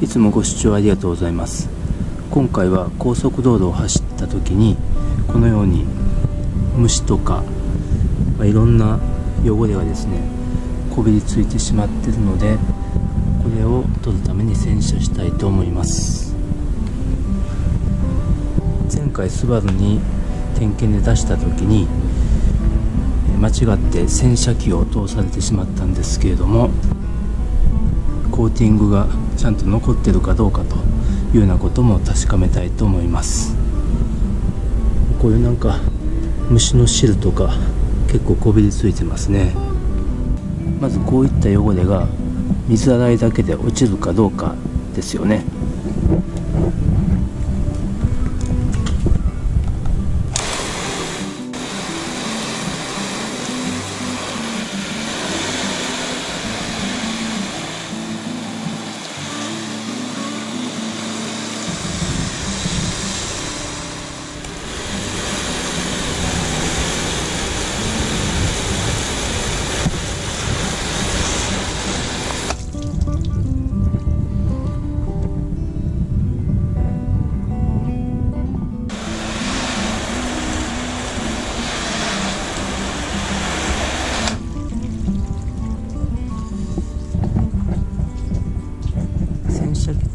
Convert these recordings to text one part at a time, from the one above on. いつもご視聴ありがとうございます。今回は高速道路を走った時にこのように虫とかいろんな汚れがですねこびりついてしまっているので、これを取るために洗車したいと思います。前回スバルに点検で出した時に間違って洗車機を通されてしまったんですけれども、コーティングがちゃんと残ってるかどうかというようなことも確かめたいと思います。こういうなんか虫の汁とか結構こびりついてますね。まずこういった汚れが水洗いだけで落ちるかどうかですよね。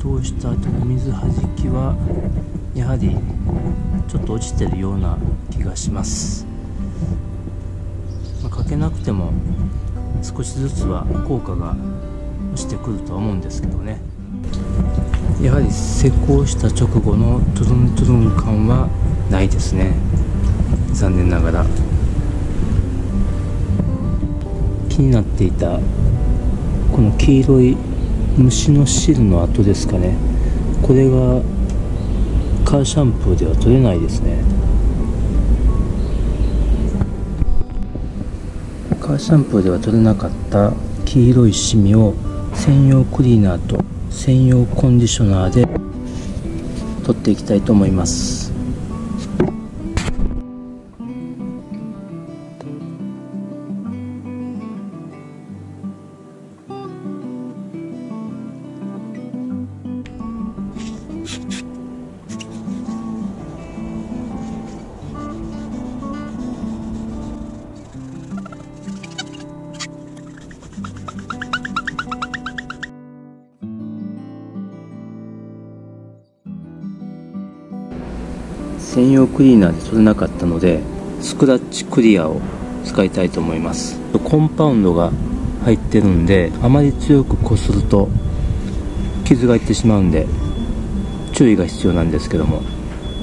通した後の水はじきはやはりちょっと落ちてるような気がします。かけなくても少しずつは効果が落ちてくるとは思うんですけどね。やはり施工した直後のトゥルントゥルン感はないですね、残念ながら。気になっていたこの黄色い虫の汁の跡ですかね、これがカーシャンプーでは取れないですね。カーシャンプーでは取れなかった黄色いシミを専用クリーナーと専用コンディショナーで取っていきたいと思います。専用クリーナーで取れなかったのでスクラッチクリアを使いたいと思います。コンパウンドが入ってるんであまり強くこすると傷がいってしまうんで注意が必要なんですけども、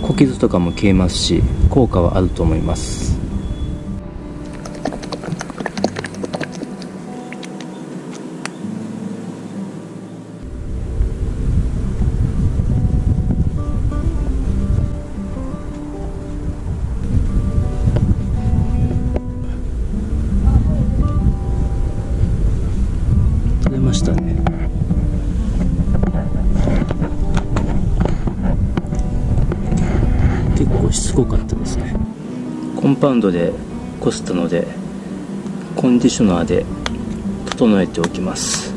小傷とかも消えますし効果はあると思います。結構しつこかったですね。コンパウンドでこすったのでコンディショナーで整えておきます。